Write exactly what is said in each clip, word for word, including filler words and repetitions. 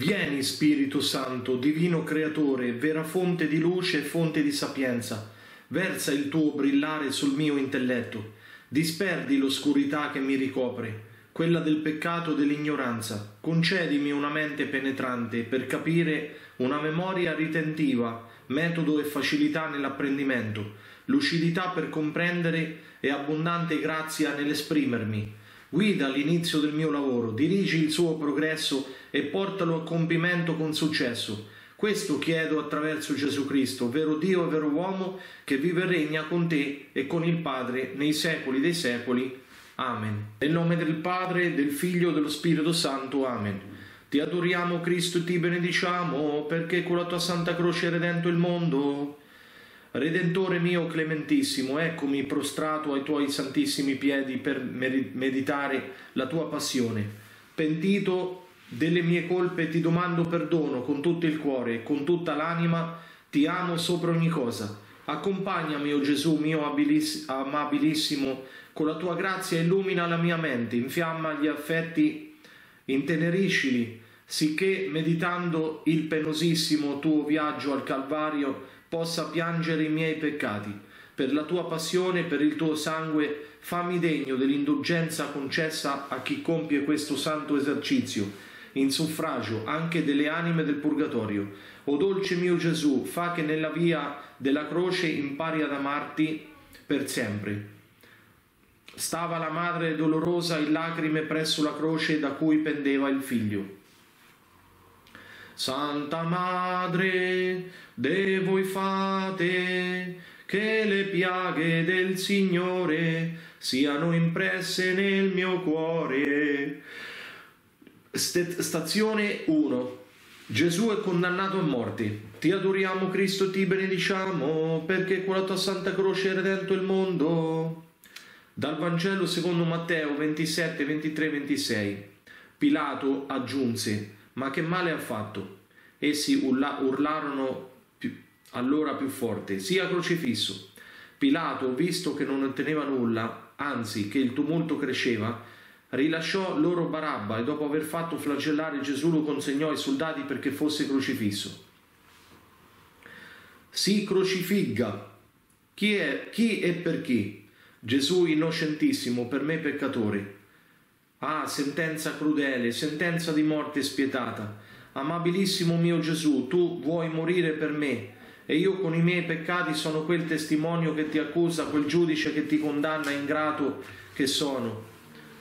Vieni, Spirito Santo, divino creatore, vera fonte di luce e fonte di sapienza, versa il tuo brillare sul mio intelletto, disperdi l'oscurità che mi ricopre, quella del peccato e dell'ignoranza, concedimi una mente penetrante per capire, una memoria ritentiva, metodo e facilità nell'apprendimento, lucidità per comprendere e abbondante grazia nell'esprimermi. Guida l'inizio del mio lavoro, dirigi il suo progresso e portalo a compimento con successo. Questo chiedo attraverso Gesù Cristo, vero Dio e vero uomo, che vive e regna con te e con il Padre nei secoli dei secoli. Amen. Nel nome del Padre, del Figlio e dello Spirito Santo. Amen. Ti adoriamo, Cristo, e ti benediciamo, perché con la tua santa croce hai redento il mondo. Redentore mio clementissimo, eccomi prostrato ai tuoi santissimi piedi per meditare la tua passione. Pentito delle mie colpe ti domando perdono con tutto il cuore e con tutta l'anima, ti amo sopra ogni cosa. Accompagnami, o Gesù mio amabilissimo, con la tua grazia illumina la mia mente, infiamma gli affetti, inteneriscili, sicché meditando il penosissimo tuo viaggio al Calvario possa piangere i miei peccati. Per la tua passione, per il tuo sangue, fammi degno dell'indulgenza concessa a chi compie questo santo esercizio, in suffragio anche delle anime del purgatorio. O dolce mio Gesù, fa che nella via della croce impari ad amarti per sempre. Stava la madre dolorosa in lacrime presso la croce da cui pendeva il figlio. Santa Madre, de voi fate che le piaghe del Signore siano impresse nel mio cuore. Stazione uno. Gesù è condannato a morte. Ti adoriamo, Cristo, e ti benediciamo, perché con la tua santa croce hai redento il mondo. Dal Vangelo secondo Matteo ventisette, ventitré, ventisei. Pilato aggiunse: ma che male ha fatto? Essi urla urlarono più, allora più forte: sia crocifisso. Pilato, visto che non otteneva nulla, anzi che il tumulto cresceva, rilasciò loro Barabba e dopo aver fatto flagellare Gesù lo consegnò ai soldati perché fosse crocifisso. Si crocifigga. Chi è, chi e per chi? Gesù innocentissimo, per me peccatore. Ah, sentenza crudele, sentenza di morte spietata. Amabilissimo mio Gesù, tu vuoi morire per me, e io con i miei peccati sono quel testimonio che ti accusa, quel giudice che ti condanna, ingrato che sono.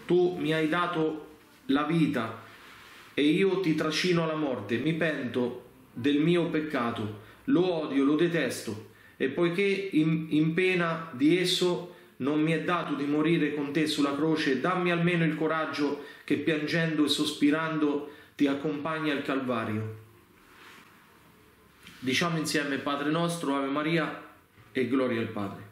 Tu mi hai dato la vita e io ti trascino alla morte. Mi pento del mio peccato, lo odio, lo detesto, e poiché in, in pena di esso non mi è dato di morire con te sulla croce, dammi almeno il coraggio che piangendo e sospirando ti accompagni al Calvario. Diciamo insieme: Padre nostro, Ave Maria e gloria al Padre.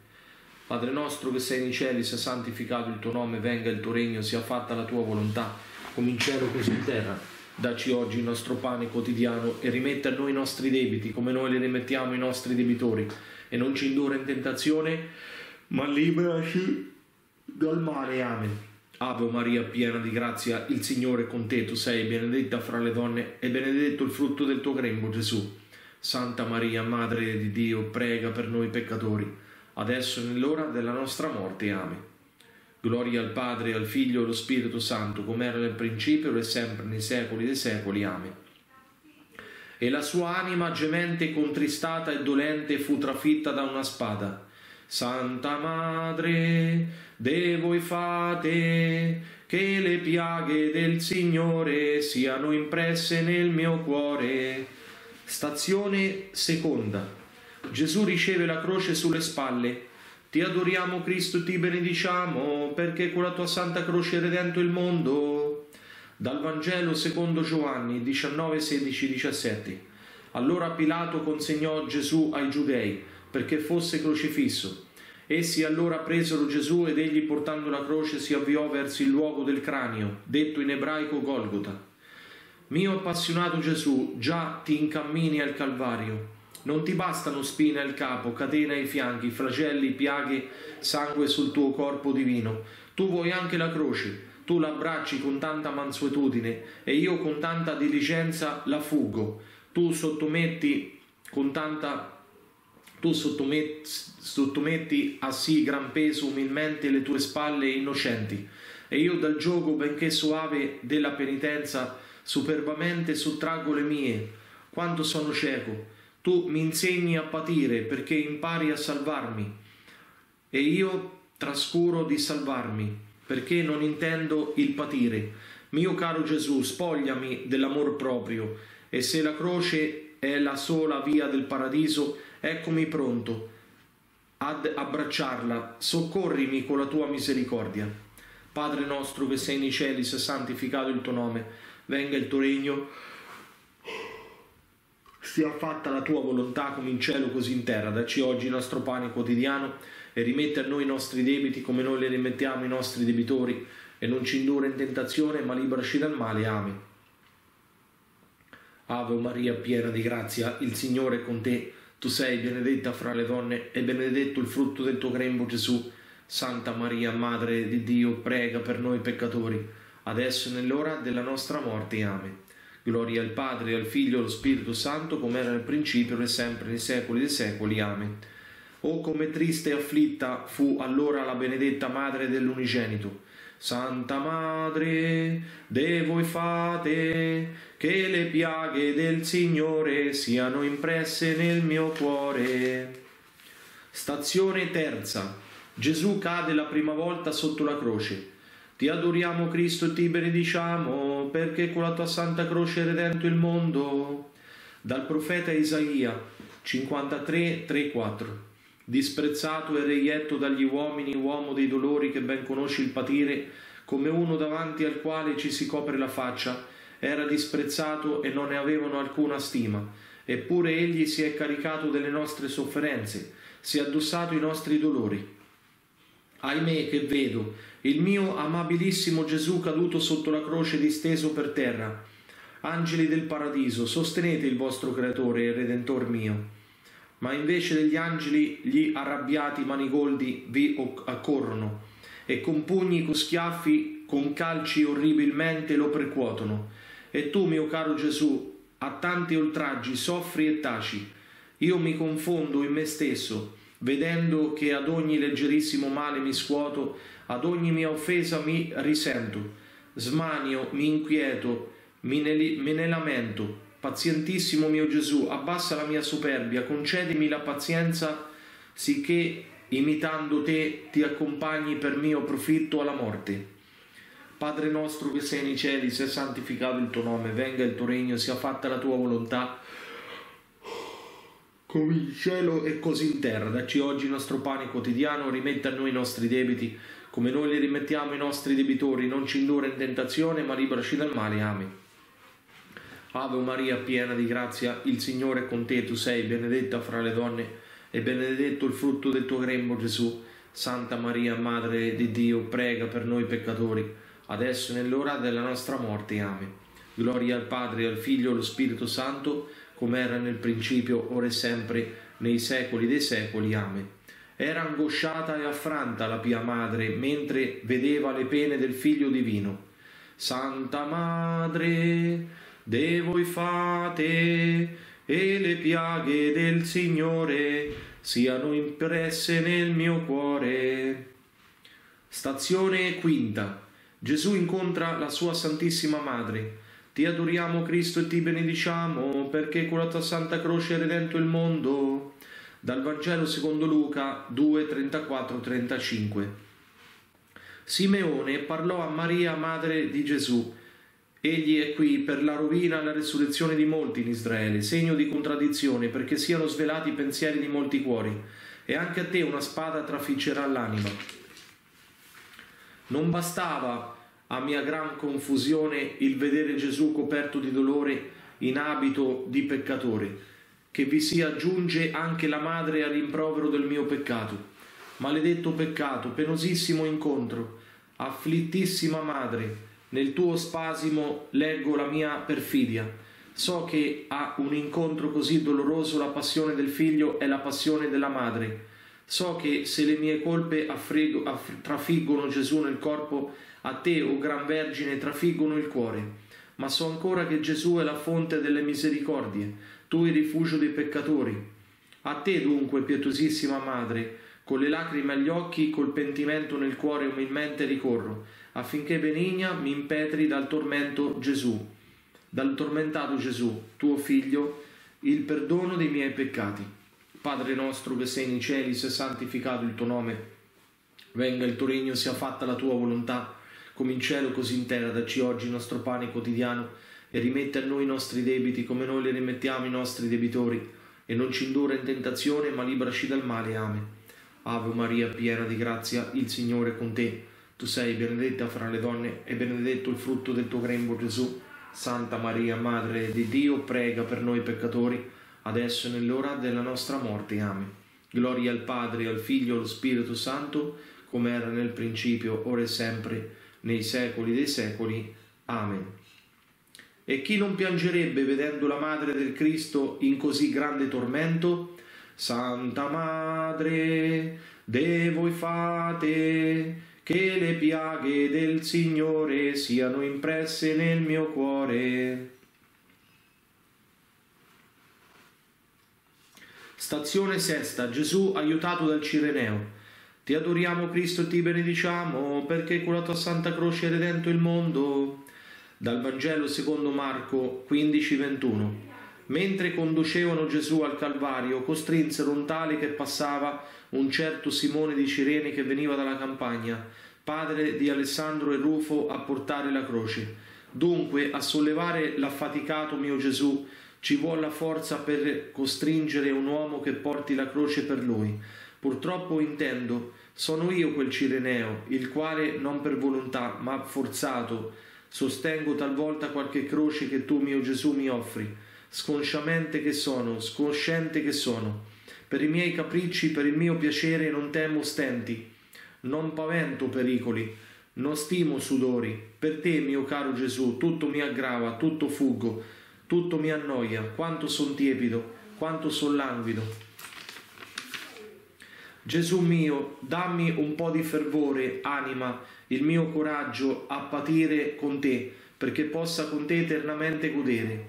Padre nostro che sei nei cieli, sia santificato il tuo nome, venga il tuo regno, sia fatta la tua volontà, come in cielo così in terra. Dacci oggi il nostro pane quotidiano e rimetta a noi i nostri debiti, come noi li rimettiamo ai nostri debitori, e non ci indurre in tentazione, ma liberaci dal male. Amen. Ave Maria, piena di grazia, il Signore è con te, tu sei benedetta fra le donne e benedetto il frutto del tuo grembo, Gesù. Santa Maria, Madre di Dio, prega per noi peccatori, adesso e nell'ora della nostra morte. Amen. Gloria al Padre, al Figlio e allo Spirito Santo, come era nel principio, ora e sempre, nei secoli dei secoli. Amen. E la sua anima gemente, contristata e dolente, fu trafitta da una spada. Santa Madre, de voi fate che le piaghe del Signore siano impresse nel mio cuore. Stazione seconda. Gesù riceve la croce sulle spalle. Ti adoriamo, Cristo, e ti benediciamo, perché con la tua santa croce hai redento il mondo. Dal Vangelo secondo Giovanni diciannove, sedici, diciassette. Allora Pilato consegnò Gesù ai Giudei, perché fosse crocifisso. Essi allora presero Gesù ed egli, portando la croce, si avviò verso il luogo del cranio, detto in ebraico Golgota. Mio appassionato Gesù, già ti incammini al Calvario. Non ti bastano spina al capo, catena ai fianchi, flagelli, piaghe, sangue sul tuo corpo divino. Tu vuoi anche la croce. tu l'abbracci con tanta mansuetudine e io con tanta diligenza la fugo, tu sottometti con tanta... Tu sottometti, sottometti a sì gran peso umilmente le tue spalle innocenti, e io dal giogo benché soave della penitenza superbamente sottraggo le mie, quando sono cieco. Tu mi insegni a patire perché impari a salvarmi, e io trascuro di salvarmi perché non intendo il patire. Mio caro Gesù, spogliami dell'amor proprio, e se la croce è la sola via del paradiso, eccomi pronto ad abbracciarla, soccorrimi con la tua misericordia. Padre nostro che sei nei cieli, sia santificato il tuo nome, venga il tuo regno, sia fatta la tua volontà come in cielo così in terra. Dacci oggi il nostro pane quotidiano e rimetti a noi i nostri debiti come noi li rimettiamo i nostri debitori, e non ci indurre in tentazione ma liberaci dal male. Amen. Ave Maria, piena di grazia, il Signore è con te. Tu sei benedetta fra le donne e benedetto il frutto del tuo grembo, Gesù. Santa Maria, Madre di Dio, prega per noi peccatori, adesso e nell'ora della nostra morte. Amen. Gloria al Padre, al Figlio e allo Spirito Santo, come era nel principio e sempre nei secoli dei secoli. Amen. O come triste e afflitta fu allora la benedetta Madre dell'Unigenito. Santa Madre, de voi fate, che le piaghe del Signore siano impresse nel mio cuore. Stazione terza. Gesù cade la prima volta sotto la croce. Ti adoriamo Cristo e ti benediciamo, perché con la tua santa croce hai redento il mondo. Dal profeta Isaia cinquantatré, tre, quattro. Disprezzato e reietto dagli uomini, uomo dei dolori che ben conosci il patire, come uno davanti al quale ci si copre la faccia, era disprezzato e non ne avevano alcuna stima. Eppure egli si è caricato delle nostre sofferenze, si è addossato i nostri dolori. Ahimè che vedo il mio amabilissimo Gesù caduto sotto la croce, disteso per terra. Angeli del paradiso, sostenete il vostro creatore e redentor mio. Ma invece degli angeli gli arrabbiati manigoldi vi accorrono, e con pugni, con schiaffi, con calci orribilmente lo percuotono. E tu, mio caro Gesù, a tanti oltraggi soffri e taci. Io mi confondo in me stesso, vedendo che ad ogni leggerissimo male mi scuoto, ad ogni mia offesa mi risento. Smanio, mi inquieto, me ne, me ne lamento. Pazientissimo mio Gesù, abbassa la mia superbia, concedimi la pazienza, sicché, imitando te, ti accompagni per mio profitto alla morte. Padre nostro che sei nei cieli, sia santificato il tuo nome, venga il tuo regno, sia fatta la tua volontà, come in cielo e così in terra. Dacci oggi il nostro pane quotidiano, rimetta a noi i nostri debiti, come noi li rimettiamo i nostri debitori, non ci indurre in tentazione, ma liberaci dal male. Amen. Ave Maria, piena di grazia, il Signore è con te, tu sei benedetta fra le donne e benedetto il frutto del tuo grembo, Gesù. Santa Maria, Madre di Dio, prega per noi peccatori, adesso e nell'ora della nostra morte. Amen. Gloria al Padre, al Figlio e allo Spirito Santo, come era nel principio, ora e sempre, nei secoli dei secoli. Amen. Era angosciata e affranta la pia madre mentre vedeva le pene del Figlio divino. Santa Madre, de voi fate, e le piaghe del Signore siano impresse nel mio cuore. Stazione quinta. Gesù incontra la sua Santissima Madre. Ti adoriamo Cristo e ti benediciamo, perché con la tua santa croce hai redento il mondo. Dal Vangelo secondo Luca due, trentaquattro, trentacinque. Simeone parlò a Maria, madre di Gesù. Egli è qui per la rovina e la resurrezione di molti in Israele, segno di contraddizione, perché siano svelati i pensieri di molti cuori, e anche a te una spada trafiggerà l'anima. Non bastava a mia gran confusione il vedere Gesù coperto di dolore in abito di peccatore, che vi si aggiunge anche la madre al rimprovero del mio peccato. Maledetto peccato, penosissimo incontro, afflittissima madre, nel tuo spasimo leggo la mia perfidia. So che a un incontro così doloroso la passione del figlio è la passione della madre. So che se le mie colpe trafiggono Gesù nel corpo, A te, o Gran Vergine, trafiggono il cuore, ma so ancora che Gesù è la fonte delle misericordie, tu il rifugio dei peccatori. A te, dunque, pietosissima Madre, con le lacrime agli occhi, col pentimento nel cuore umilmente ricorro, affinché benigna mi impetri dal tormento Gesù, dal tormentato Gesù, tuo Figlio, il perdono dei miei peccati. Padre nostro che sei nei cieli, sia santificato il tuo nome, venga il tuo regno, sia fatta la tua volontà, come in cielo così in terra. Dacci oggi il nostro pane quotidiano, e rimette a noi i nostri debiti come noi li rimettiamo i nostri debitori, e non ci indurre in tentazione, ma liberaci dal male. Amen. Ave Maria, piena di grazia, il Signore è con te. Tu sei benedetta fra le donne e benedetto il frutto del tuo grembo, Gesù. Santa Maria, Madre di Dio, prega per noi peccatori, adesso e nell'ora della nostra morte. Amen. Gloria al Padre, al Figlio e allo Spirito Santo, come era nel principio, ora e sempre, nei secoli dei secoli. Amen. E chi non piangerebbe vedendo la Madre del Cristo in così grande tormento? Santa Madre, de voi fate che le piaghe del Signore siano impresse nel mio cuore. Stazione sesta. Gesù aiutato dal Cireneo. Ti adoriamo Cristo e ti benediciamo, perché con la tua santa croce hai redento il mondo. Dal Vangelo secondo Marco quindici ventuno. Mentre conducevano Gesù al Calvario, costrinsero un tale che passava, un certo Simone di Cirene che veniva dalla campagna, padre di Alessandro e Rufo, a portare la croce. Dunque, a sollevare l'affaticato mio Gesù, ci vuole la forza per costringere un uomo che porti la croce per lui. Purtroppo intendo, sono io quel Cireneo, il quale non per volontà, ma forzato, sostengo talvolta qualche croce che tu, mio Gesù, mi offri, sconsciamente che sono, sconsciente che sono, per i miei capricci, per il mio piacere non temo stenti, non pavento pericoli, non stimo sudori, per te, mio caro Gesù, tutto mi aggrava, tutto fuggo, tutto mi annoia, quanto son tiepido, quanto son languido. Gesù mio, dammi un po' di fervore, anima, il mio coraggio a patire con te, perché possa con te eternamente godere.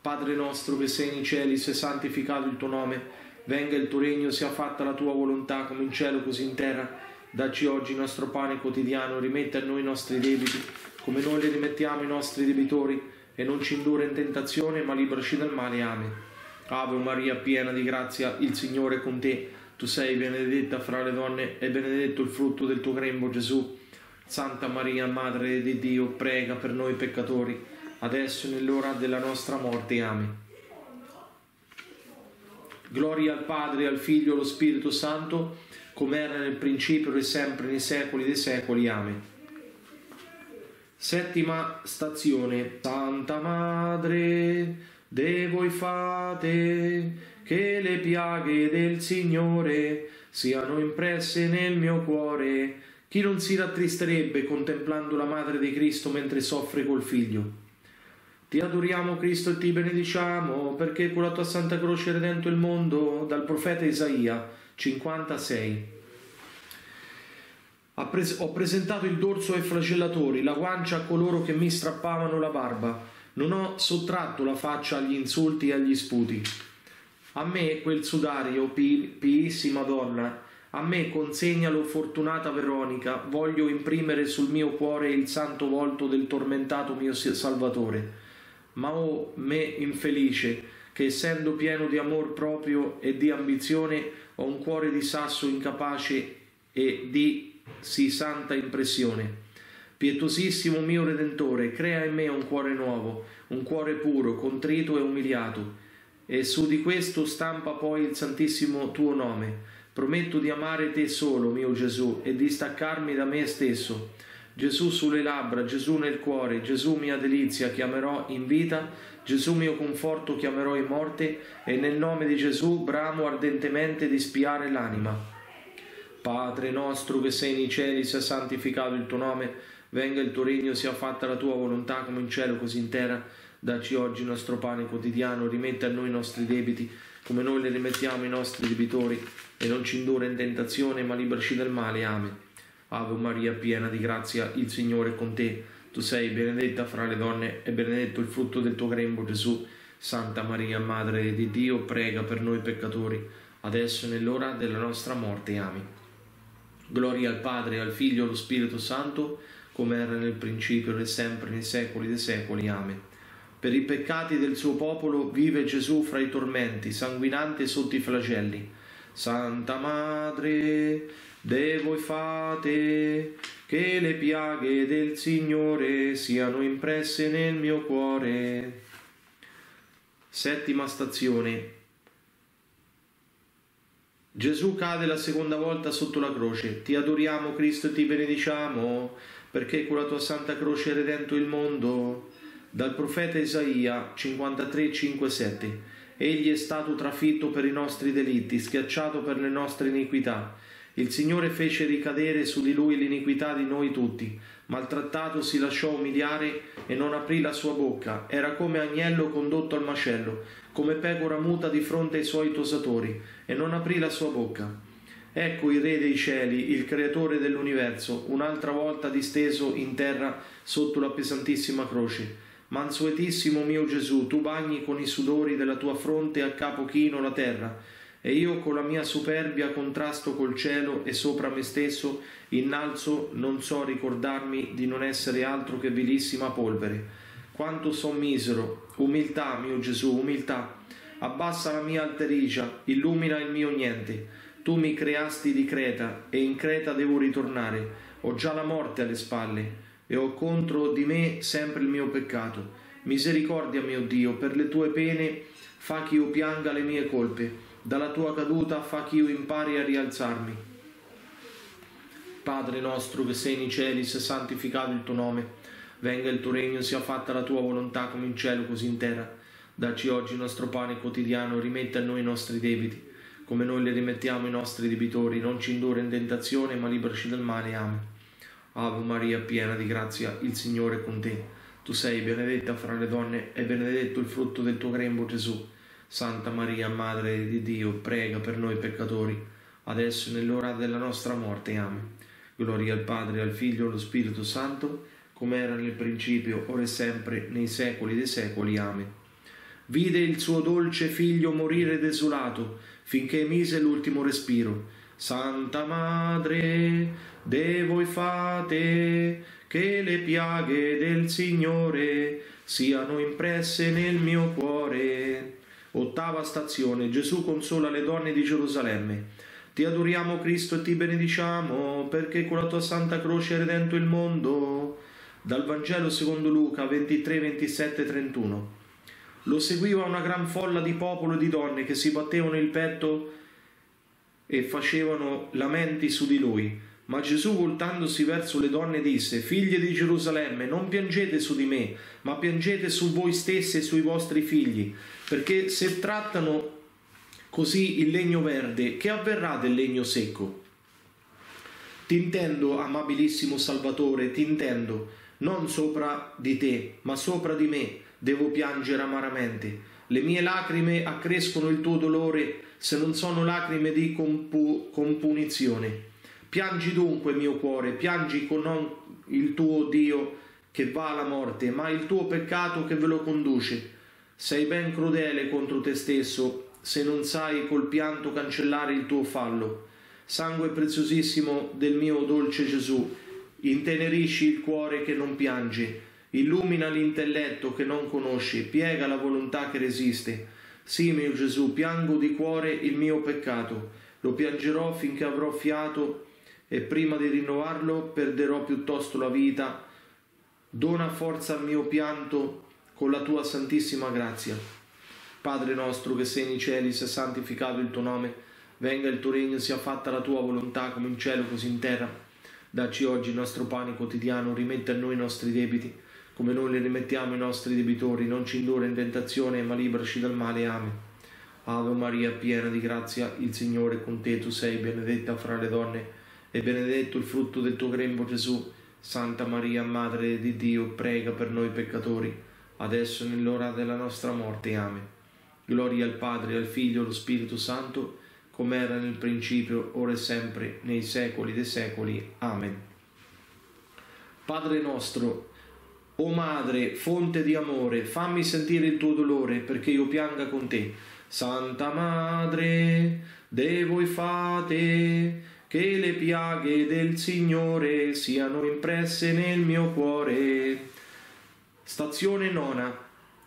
Padre nostro che sei nei cieli, sia santificato il tuo nome, venga il tuo regno, sia fatta la tua volontà, come in cielo così in terra. Dacci oggi il nostro pane quotidiano, rimetti a noi i nostri debiti, come noi li rimettiamo i nostri debitori, e non ci indurre in tentazione, ma liberaci dal male. Amen. Ave Maria, piena di grazia, il Signore è con te. Tu sei benedetta fra le donne e benedetto il frutto del tuo grembo, Gesù. Santa Maria, Madre di Dio, prega per noi peccatori, adesso e nell'ora della nostra morte. Amen. Gloria al Padre, al Figlio e allo Spirito Santo, come era nel principio e sempre nei secoli dei secoli. Amen. Settima stazione. Santa Madre, de voi fate che le piaghe del Signore siano impresse nel mio cuore. Chi non si rattristerebbe contemplando la Madre di Cristo mentre soffre col Figlio? Ti adoriamo Cristo e ti benediciamo, perché con la tua santa croce hai redento il mondo. Dal profeta Isaia cinquantasei. Ho presentato il dorso ai flagellatori, la guancia a coloro che mi strappavano la barba. Non ho sottratto la faccia agli insulti e agli sputi. A me quel sudario, piissima donna, a me consegnalo, fortunata Veronica, voglio imprimere sul mio cuore il santo volto del tormentato mio Salvatore. Ma oh, me infelice, che essendo pieno di amor proprio e di ambizione, ho un cuore di sasso incapace e di sì santa impressione. Pietosissimo mio Redentore, crea in me un cuore nuovo, un cuore puro, contrito e umiliato. E su di questo stampa poi il santissimo tuo nome. Prometto di amare te solo, mio Gesù, e di staccarmi da me stesso. Gesù sulle labbra, Gesù nel cuore, Gesù mia delizia chiamerò in vita, Gesù mio conforto chiamerò in morte, e nel nome di Gesù bramo ardentemente di spiare l'anima. Padre nostro che sei nei cieli, sia santificato il tuo nome, venga il tuo regno, sia fatta la tua volontà come in cielo così in terra. Dacci oggi il nostro pane quotidiano, rimetti a noi i nostri debiti, come noi li rimettiamo i nostri debitori, e non ci indurre in tentazione, ma liberaci dal male. Amen. Ave Maria, piena di grazia, il Signore è con te. Tu sei benedetta fra le donne e benedetto il frutto del tuo grembo, Gesù. Santa Maria, Madre di Dio, prega per noi peccatori, adesso e nell'ora della nostra morte. Amen. Gloria al Padre, al Figlio e allo Spirito Santo, come era nel principio e sempre nei secoli dei secoli. Amen. Per i peccati del suo popolo vive Gesù fra i tormenti, sanguinante sotto i flagelli. Santa Madre, de voi fate che le piaghe del Signore siano impresse nel mio cuore. Settima stazione. Gesù cade la seconda volta sotto la croce. Ti adoriamo, Cristo, e ti benediciamo, perché con la tua santa croce hai redento il mondo. Dal profeta Isaia cinquantatré, cinque, sette. Egli è stato trafitto per i nostri delitti, schiacciato per le nostre iniquità. Il Signore fece ricadere su di lui l'iniquità di noi tutti. Maltrattato si lasciò umiliare e non aprì la sua bocca. Era come agnello condotto al macello, come pecora muta di fronte ai suoi tosatori, e non aprì la sua bocca. Ecco il Re dei cieli, il Creatore dell'universo, un'altra volta disteso in terra sotto la pesantissima croce. Mansuetissimo mio Gesù, tu bagni con i sudori della tua fronte a capo chino la terra, e io con la mia superbia contrasto col cielo e sopra me stesso innalzo, non so ricordarmi di non essere altro che vilissima polvere. Quanto son misero! Umiltà, mio Gesù, umiltà! Abbassa la mia alterigia, illumina il mio niente. Tu mi creasti di Creta, e in Creta devo ritornare. Ho già la morte alle spalle, e ho contro di me sempre il mio peccato. Misericordia, mio Dio, per le tue pene fa che io pianga le mie colpe. Dalla tua caduta fa che io impari a rialzarmi. Padre nostro che sei nei cieli, sia santificato il tuo nome. Venga il tuo regno, sia fatta la tua volontà come in cielo così in terra. Dacci oggi il nostro pane quotidiano, rimetta a noi i nostri debiti, come noi li rimettiamo ai nostri debitori. Non ci indurre in tentazione, ma liberaci dal male. Amen. Ave Maria, piena di grazia, il Signore è con te. Tu sei benedetta fra le donne e benedetto il frutto del tuo grembo, Gesù. Santa Maria, Madre di Dio, prega per noi peccatori, adesso e nell'ora della nostra morte. Amen. Gloria al Padre, al Figlio e allo Spirito Santo, come era nel principio, ora e sempre, nei secoli dei secoli. Amen. Vide il suo dolce figlio morire desolato, finché mise l'ultimo respiro. Santa Madre, de voi fate che le piaghe del Signore siano impresse nel mio cuore. Ottava stazione. Gesù consola le donne di Gerusalemme. Ti adoriamo, Cristo, e ti benediciamo, perché con la tua santa croce hai redento il mondo. Dal Vangelo secondo Luca ventitré, ventisette, trentuno. Lo seguiva una gran folla di popolo e di donne che si battevano il petto e facevano lamenti su di lui. Ma Gesù, voltandosi verso le donne, disse: «Figlie di Gerusalemme, non piangete su di me, ma piangete su voi stesse e sui vostri figli, perché se trattano così il legno verde, che avverrà del legno secco?» T'intendo, amabilissimo Salvatore, t'intendo, non sopra di te, ma sopra di me devo piangere amaramente. Le mie lacrime accrescono il tuo dolore, se non sono lacrime di compu- compunizione. Piangi dunque, mio cuore, piangi con non il tuo Dio che va alla morte, ma il tuo peccato che ve lo conduce. Sei ben crudele contro te stesso, se non sai col pianto cancellare il tuo fallo. Sangue preziosissimo del mio dolce Gesù, intenerisci il cuore che non piange, illumina l'intelletto che non conosce, piega la volontà che resiste. Sì, mio Gesù, piango di cuore il mio peccato, lo piangerò finché avrò fiato, e prima di rinnovarlo perderò piuttosto la vita. Dona forza al mio pianto con la tua santissima grazia. Padre nostro che sei nei cieli, sia santificato il tuo nome, venga il tuo regno, sia fatta la tua volontà come in cielo così in terra. Dacci oggi il nostro pane quotidiano, rimetti a noi i nostri debiti, come noi li rimettiamo ai nostri debitori. Non ci indurre in tentazione, ma liberaci dal male. Amen. Ave Maria, piena di grazia, il Signore è con te. Tu sei benedetta fra le donne e benedetto il frutto del tuo grembo, Gesù. Santa Maria, Madre di Dio, prega per noi peccatori, adesso e nell'ora della nostra morte. Amen. Gloria al Padre, al Figlio e allo Spirito Santo, come era nel principio, ora e sempre, nei secoli dei secoli. Amen. Padre nostro, o Madre, fonte di amore, fammi sentire il tuo dolore, perché io pianga con te. Santa Madre, de voi fate, che le piaghe del Signore siano impresse nel mio cuore. Stazione nona.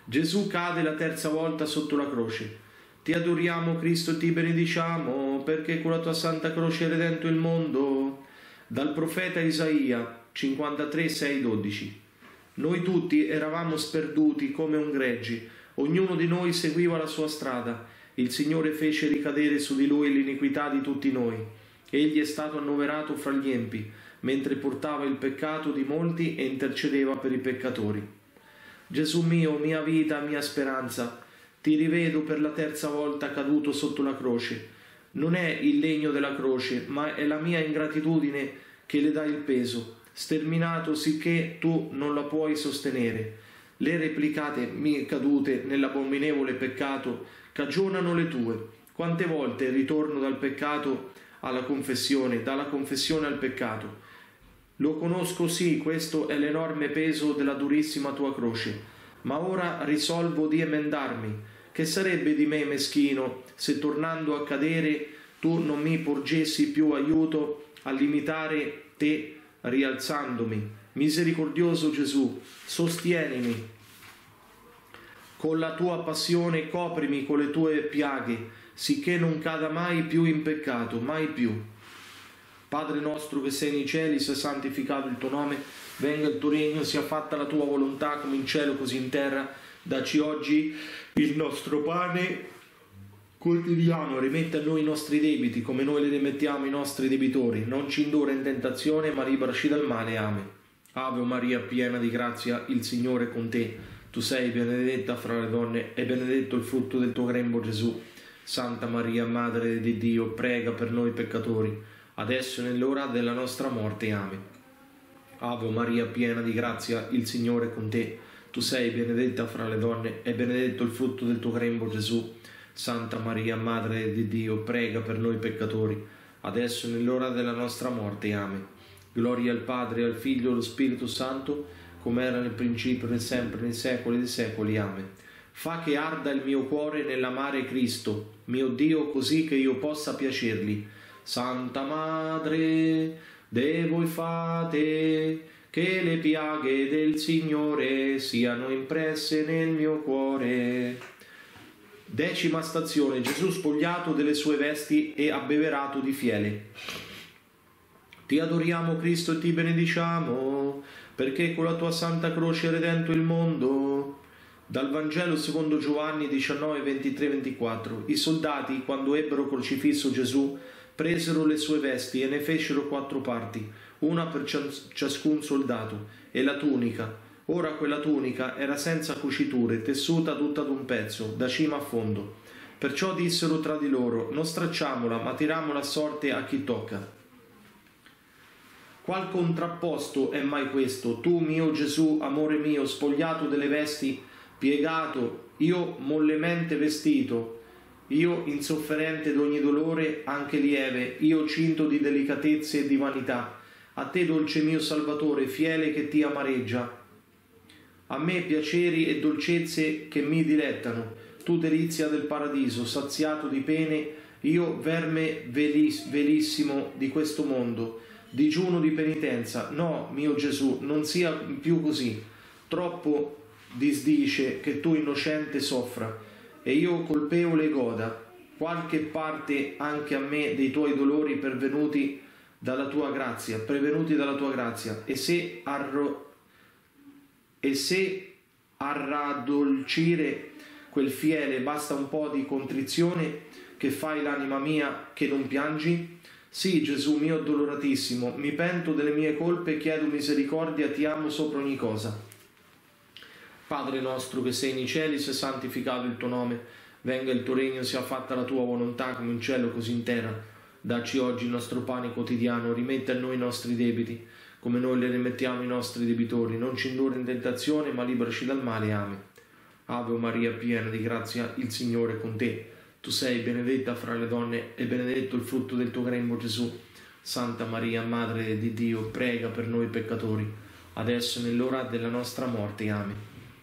Gesù cade la terza volta sotto la croce. Ti adoriamo, Cristo, ti benediciamo, perché con la tua santa croce hai redento il mondo. Dal profeta Isaia cinquantatré, sei, dodici. Noi tutti eravamo sperduti come un gregge, ognuno di noi seguiva la sua strada. Il Signore fece ricadere su di lui l'iniquità di tutti noi. Egli è stato annoverato fra gli empi, mentre portava il peccato di molti e intercedeva per i peccatori. Gesù mio, mia vita, mia speranza, ti rivedo per la terza volta caduto sotto la croce. Non è il legno della croce, ma è la mia ingratitudine che le dà il peso, sterminato sicché tu non la puoi sostenere. Le replicate mie cadute nell'abominevole peccato cagionano le tue. Quante volte ritorno dal peccato alla confessione, dalla confessione al peccato. Lo conosco, sì, questo è l'enorme peso della durissima tua croce, ma ora risolvo di emendarmi. Che sarebbe di me meschino se, tornando a cadere, tu non mi porgessi più aiuto a limitare te rialzandomi. Misericordioso Gesù, sostienimi con la tua passione, coprimi con le tue piaghe, sicché non cada mai più in peccato, mai più. Padre nostro che sei nei cieli, sia santificato il tuo nome, venga il tuo regno, sia fatta la tua volontà come in cielo così in terra. Dacci oggi il nostro pane quotidiano, rimetti a noi i nostri debiti come noi li rimettiamo ai nostri debitori, non ci indurre in tentazione, ma liberaci dal male. Amen. Ave Maria, piena di grazia, il Signore è con te. Tu sei benedetta fra le donne e benedetto il frutto del tuo grembo, Gesù. Santa Maria, Madre di Dio, prega per noi peccatori, adesso e nell'ora della nostra morte. Amen. Ave Maria, piena di grazia, il Signore è con te. Tu sei benedetta fra le donne e benedetto il frutto del tuo grembo, Gesù. Santa Maria, Madre di Dio, prega per noi peccatori, adesso e nell'ora della nostra morte. Amen. Gloria al Padre, al Figlio e allo Spirito Santo, come era nel principio e sempre, nei secoli dei secoli. Amen. Fa che arda il mio cuore nell'amare Cristo, mio Dio, così che io possa piacergli. Santa Madre, de voi fate, che le piaghe del Signore siano impresse nel mio cuore. Decima stazione. Gesù spogliato delle sue vesti e abbeverato di fiele. Ti adoriamo, Cristo, e ti benediciamo, perché con la tua santa croce hai redento il mondo. Dal Vangelo secondo Giovanni diciannove, ventitré, ventiquattro. I soldati, quando ebbero crocifisso Gesù, presero le sue vesti e ne fecero quattro parti, una per ciascun soldato, e la tunica. Ora quella tunica era senza cuciture, tessuta tutta ad un pezzo, da cima a fondo. Perciò dissero tra di loro: non stracciamola, ma tiramola a sorte a chi tocca. Qual contrapposto è mai questo? Tu, mio Gesù, amore mio, spogliato delle vesti, piegato, io mollemente vestito, io insofferente d'ogni dolore, anche lieve, io cinto di delicatezze e di vanità. A te, dolce mio Salvatore, fiele che ti amareggia. A me piaceri e dolcezze che mi dilettano. Tu, delizia del paradiso, saziato di pene, io verme velis, velissimo di questo mondo, digiuno di penitenza. No, mio Gesù, non sia più così. Troppo disdice che tu, innocente, soffra, e io colpevole goda qualche parte anche a me dei tuoi dolori pervenuti dalla tua grazia, prevenuti dalla tua grazia, e se, arro... e se a raddolcire quel fiele basta un po' di contrizione che fai l'anima mia che non piangi? Sì, Gesù mio addoloratissimo, mi pento delle mie colpe, chiedo misericordia, ti amo sopra ogni cosa. Padre nostro che sei nei cieli, sia santificato il tuo nome, venga il tuo regno, sia fatta la tua volontà come in cielo così in terra. Dacci oggi il nostro pane quotidiano, rimetti a noi i nostri debiti come noi li rimettiamo ai nostri debitori, non ci indurre in tentazione, ma liberaci dal male. Amen. Ave Maria, piena di grazia, il Signore è con te. Tu sei benedetta fra le donne e benedetto il frutto del tuo grembo, Gesù. Santa Maria, Madre di Dio, prega per noi peccatori, adesso e nell'ora della nostra morte. Amen.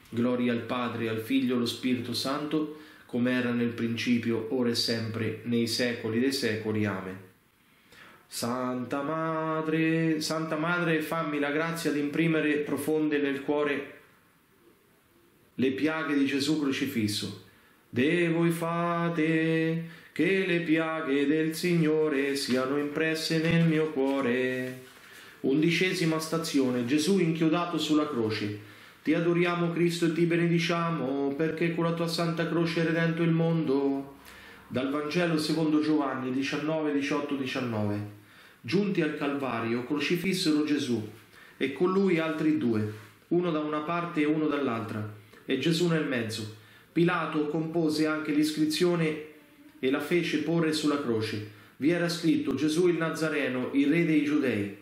Gloria al Padre, al Figlio e allo Spirito Santo, come era nel principio, ora e sempre, nei secoli dei secoli. Amen. Santa Madre, Santa Madre, fammi la grazia di imprimere profonde nel cuore le piaghe di Gesù crocifisso. De voi fate che le piaghe del Signore siano impresse nel mio cuore. Undicesima stazione, Gesù inchiodato sulla croce. Ti adoriamo, Cristo, e ti benediciamo, perché con la tua santa croce hai redento il mondo. Dal Vangelo secondo Giovanni diciannove, diciotto, diciannove. Giunti al Calvario, crocifissero Gesù e con lui altri due, uno da una parte e uno dall'altra, e Gesù nel mezzo. Pilato compose anche l'iscrizione e la fece porre sulla croce. Vi era scritto: Gesù il Nazareno, il re dei Giudei.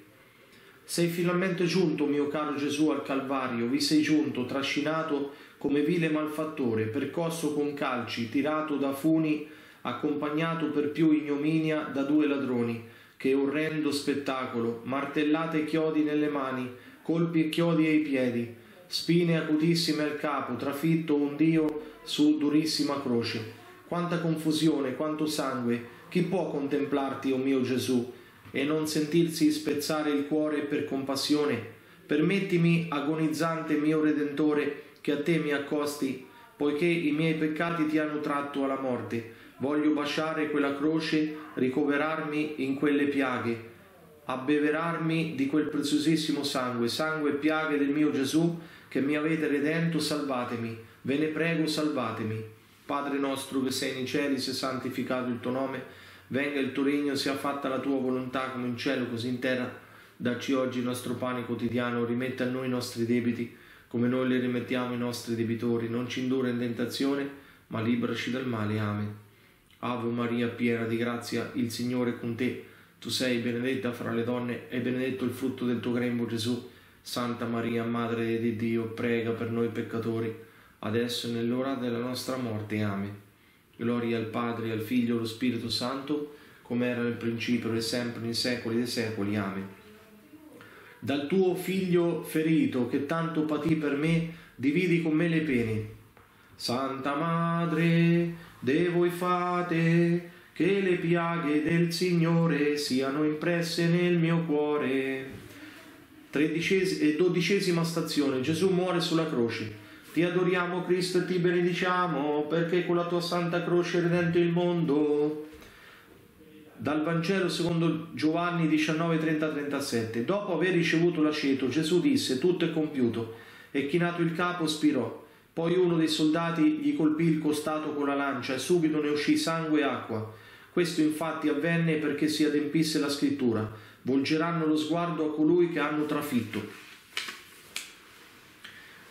Sei finalmente giunto, mio caro Gesù, al Calvario. Vi sei giunto, trascinato come vile malfattore, percosso con calci, tirato da funi, accompagnato per più ignominia da due ladroni. Che orrendo spettacolo! Martellate e chiodi nelle mani, colpi e chiodi ai piedi, spine acutissime al capo, trafitto un Dio su durissima croce. Quanta confusione, quanto sangue! Chi può contemplarti, o mio Gesù, e non sentirsi spezzare il cuore per compassione? Permettimi, agonizzante mio Redentore, che a te mi accosti, poiché i miei peccati ti hanno tratto alla morte. Voglio baciare quella croce, ricoverarmi in quelle piaghe, abbeverarmi di quel preziosissimo sangue, sangue e piaghe del mio Gesù, che mi avete redento. Salvatemi, ve ne prego, salvatemi. Padre nostro che sei nei cieli, sia santificato il tuo nome. Venga il tuo regno, sia fatta la tua volontà come in cielo, così in terra. Dacci oggi il nostro pane quotidiano, rimetti a noi i nostri debiti, come noi li rimettiamo ai nostri debitori. Non ci indurre in tentazione, ma liberaci dal male. Amen. Ave Maria, piena di grazia, il Signore è con te. Tu sei benedetta fra le donne e benedetto il frutto del tuo grembo, Gesù. Santa Maria, Madre di Dio, prega per noi peccatori, adesso e nell'ora della nostra morte. Amen. Gloria al Padre, al Figlio e allo Spirito Santo, come era nel principio e sempre nei secoli dei secoli. Amen. Dal tuo Figlio ferito, che tanto patì per me, dividi con me le pene. Santa Madre, de voi fate che le piaghe del Signore siano impresse nel mio cuore. Tredicesima e dodicesima stazione, Gesù muore sulla croce. Ti adoriamo, Cristo, e ti benediciamo, perché con la tua santa croce hai redento il mondo. Dal Vangelo secondo Giovanni diciannove, trenta, trentasette. Dopo aver ricevuto l'aceto, Gesù disse: tutto è compiuto, e chinato il capo spirò. Poi uno dei soldati gli colpì il costato con la lancia, e subito ne uscì sangue e acqua. Questo infatti avvenne perché si adempisse la scrittura: volgeranno lo sguardo a colui che hanno trafitto.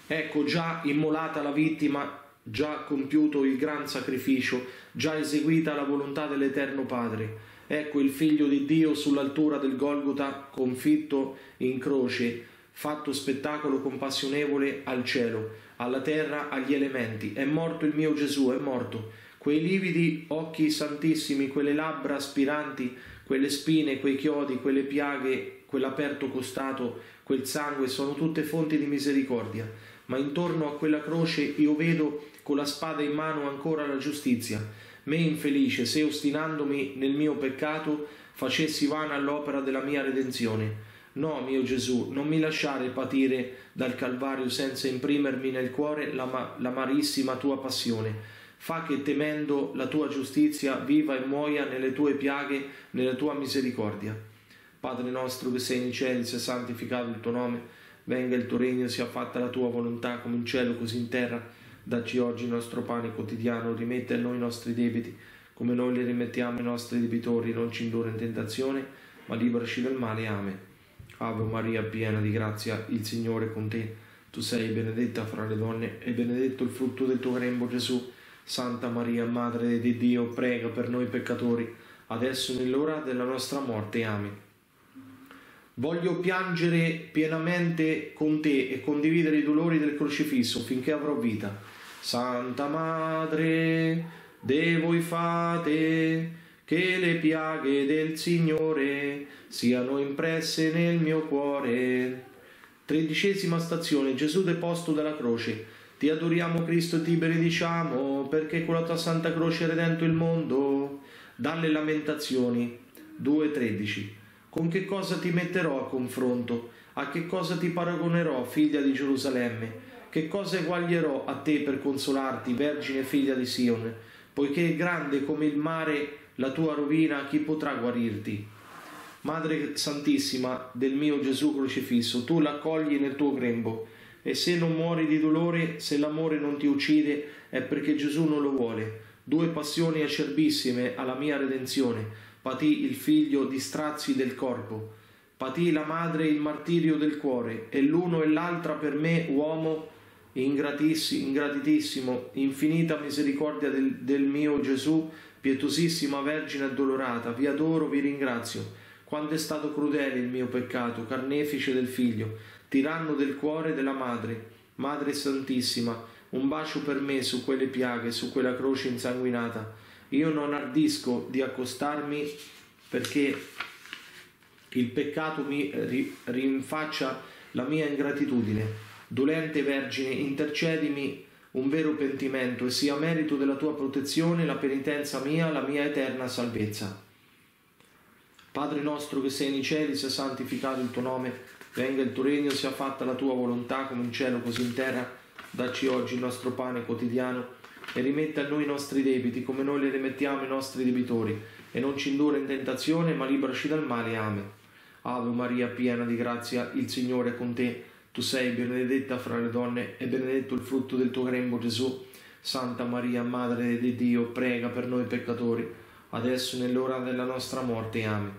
Ecco già immolata la vittima, già compiuto il gran sacrificio, già eseguita la volontà dell'Eterno Padre. Ecco il Figlio di Dio sull'altura del Golgota, confitto in croce, fatto spettacolo compassionevole al cielo, alla terra, agli elementi. È morto il mio Gesù, è morto. Quei lividi occhi santissimi, quelle labbra aspiranti, quelle spine, quei chiodi, quelle piaghe, quell'aperto costato, quel sangue, sono tutte fonti di misericordia. Ma intorno a quella croce io vedo con la spada in mano ancora la giustizia. Me infelice, se ostinandomi nel mio peccato facessi vana l'opera della mia redenzione. No, mio Gesù, non mi lasciare patire dal Calvario senza imprimermi nel cuore l'amarissima tua passione. Fa che temendo la tua giustizia viva e muoia nelle tue piaghe, nella tua misericordia. Padre nostro che sei nei cieli, sia santificato il tuo nome. Venga il tuo regno, sia fatta la tua volontà come in cielo così in terra. Dacci oggi il nostro pane quotidiano, rimetti a noi i nostri debiti come noi li rimettiamo ai nostri debitori. Non ci indurre in tentazione, ma liberaci dal male. Amen. Ave Maria, piena di grazia, il Signore è con te. Tu sei benedetta fra le donne e benedetto il frutto del tuo grembo, Gesù. Santa Maria, Madre di Dio, prega per noi peccatori, adesso e nell'ora della nostra morte. Amen. Voglio piangere pienamente con te e condividere i dolori del crocifisso finché avrò vita. Santa Madre, de voi fate che le piaghe del Signore siano impresse nel mio cuore. Tredicesima stazione. Gesù deposto dalla croce. Ti adoriamo Cristo e ti benediciamo, perché con la tua santa croce hai redento il mondo. Dalle Lamentazioni due tredici. Con che cosa ti metterò a confronto? A che cosa ti paragonerò, figlia di Gerusalemme? Che cosa eguaglierò a te per consolarti, vergine figlia di Sion? Poiché è grande come il mare la tua rovina, chi potrà guarirti? Madre Santissima del mio Gesù crocifisso, tu l'accogli nel tuo grembo. E se non muori di dolore, se l'amore non ti uccide, è perché Gesù non lo vuole. Due passioni acerbissime alla mia redenzione. Patì il figlio di strazi del corpo, patì la madre il martirio del cuore, e l'uno e l'altra per me, uomo ingratissimo, ingratitissimo, infinita misericordia del, del mio Gesù, pietosissima Vergine addolorata, vi adoro, vi ringrazio. Quanto è stato crudele il mio peccato, carnefice del figlio, tiranno del cuore della madre. Madre Santissima, un bacio per me su quelle piaghe, su quella croce insanguinata. Io non ardisco di accostarmi, perché il peccato mi rinfaccia la mia ingratitudine. Dolente Vergine, intercedimi un vero pentimento, e sia merito della tua protezione la penitenza mia, la mia eterna salvezza. Padre nostro che sei nei cieli, sia santificato il tuo nome, venga il tuo regno, sia fatta la tua volontà come in cielo così in terra. Dacci oggi il nostro pane quotidiano, e rimetta a noi i nostri debiti come noi li rimettiamo ai nostri debitori, e non ci indurre in tentazione, ma liberaci dal male. Amen. Ave Maria, piena di grazia, il Signore è con te. Tu sei benedetta fra le donne, e benedetto il frutto del tuo grembo, Gesù. Santa Maria, Madre di Dio, prega per noi peccatori, adesso nell'ora della nostra morte. Amen.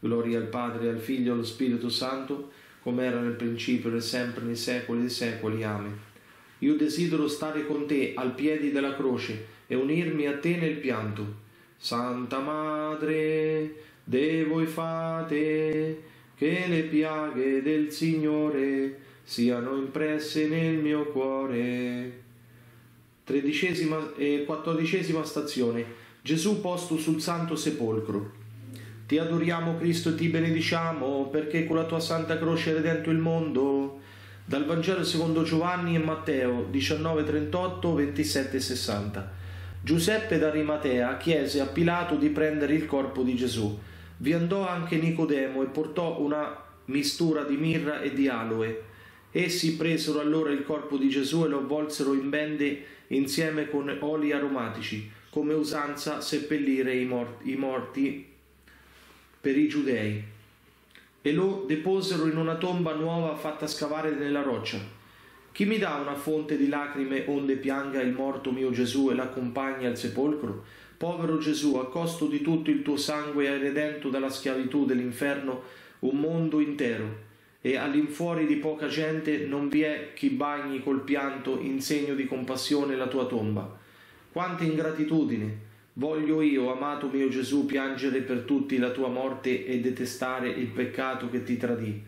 Gloria al Padre, al Figlio e allo Spirito Santo, come era nel principio e sempre nei secoli dei secoli. Amen. Io desidero stare con te al piede della croce e unirmi a te nel pianto. Santa Madre, de voi fate che le piaghe del Signore siano impresse nel mio cuore. Tredicesima e quattordicesima stazione. Gesù posto sul santo sepolcro. Ti adoriamo Cristo e ti benediciamo, perché con la tua santa croce hai redento il mondo. Dal Vangelo secondo Giovanni e Matteo diciannove trentotto ventisette sessanta. Giuseppe d'Arimatea chiese a Pilato di prendere il corpo di Gesù. Vi andò anche Nicodemo e portò una mistura di mirra e di aloe. Essi presero allora il corpo di Gesù e lo avvolsero in bende insieme con oli aromatici, come usanza seppellire i morti, i morti per i giudei, e lo deposero in una tomba nuova fatta scavare nella roccia. Chi mi dà una fonte di lacrime onde pianga il morto mio Gesù e l'accompagna al sepolcro? Povero Gesù, a costo di tutto il tuo sangue hai redento dalla schiavitù dell'inferno un mondo intero, e all'infuori di poca gente non vi è chi bagni col pianto in segno di compassione la tua tomba. Quanta ingratitudine! Voglio io, amato mio Gesù, piangere per tutti la tua morte e detestare il peccato che ti tradì.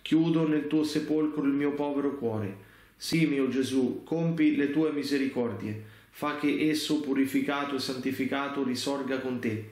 Chiudo nel tuo sepolcro il mio povero cuore. Sì, mio Gesù, compi le tue misericordie. Fa che esso, purificato e santificato, risorga con te.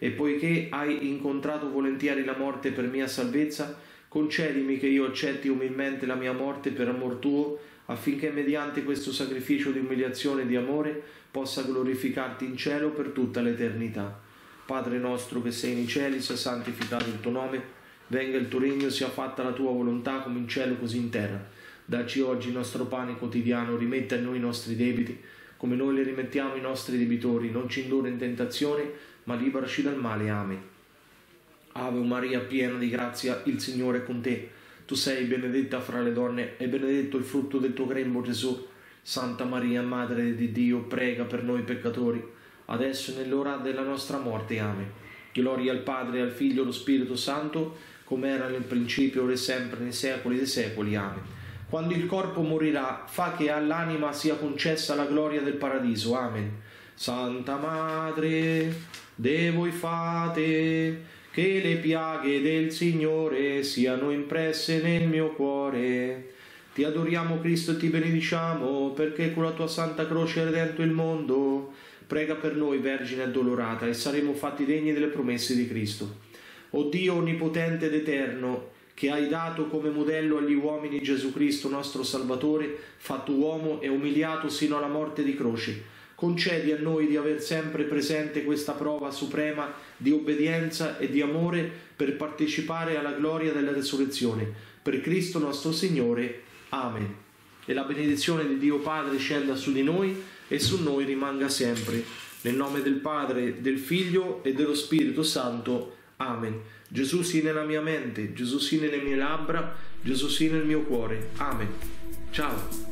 E poiché hai incontrato volentieri la morte per mia salvezza, concedimi che io accetti umilmente la mia morte per amor tuo, affinché mediante questo sacrificio di umiliazione e di amore possa glorificarti in cielo per tutta l'eternità. Padre nostro che sei nei cieli, sia santificato il tuo nome, venga il tuo regno, sia fatta la tua volontà come in cielo così in terra. Dacci oggi il nostro pane quotidiano, rimetta a noi i nostri debiti come noi li rimettiamo ai nostri debitori, non ci indurre in tentazione, ma liberaci dal male. Amen. Ave Maria, piena di grazia, il Signore è con te. Tu sei benedetta fra le donne e benedetto il frutto del tuo grembo, Gesù. Santa Maria, Madre di Dio, prega per noi peccatori, adesso e nell'ora della nostra morte. Amen. Gloria al Padre, al Figlio e allo Spirito Santo, come era nel principio, ora e sempre, nei secoli dei secoli. Amen. Quando il corpo morirà, fa che all'anima sia concessa la gloria del paradiso. Amen. Santa Madre, de voi fate che le piaghe del Signore siano impresse nel mio cuore. Ti adoriamo Cristo e ti benediciamo, perché con la tua santa croce hai redento il mondo. prega per noi, Vergine addolorata, e saremo fatti degni delle promesse di Cristo. O Dio onnipotente ed eterno, che hai dato come modello agli uomini Gesù Cristo nostro Salvatore, fatto uomo e umiliato sino alla morte di croce, concedi a noi di aver sempre presente questa prova suprema di obbedienza e di amore per partecipare alla gloria della resurrezione. Per Cristo nostro Signore. Amen. E la benedizione di Dio Padre scenda su di noi e su noi rimanga sempre. Nel nome del Padre, del Figlio e dello Spirito Santo. Amen. Gesù sii nella mia mente, Gesù sii nelle mie labbra, Gesù sii nel mio cuore. Amen. Ciao.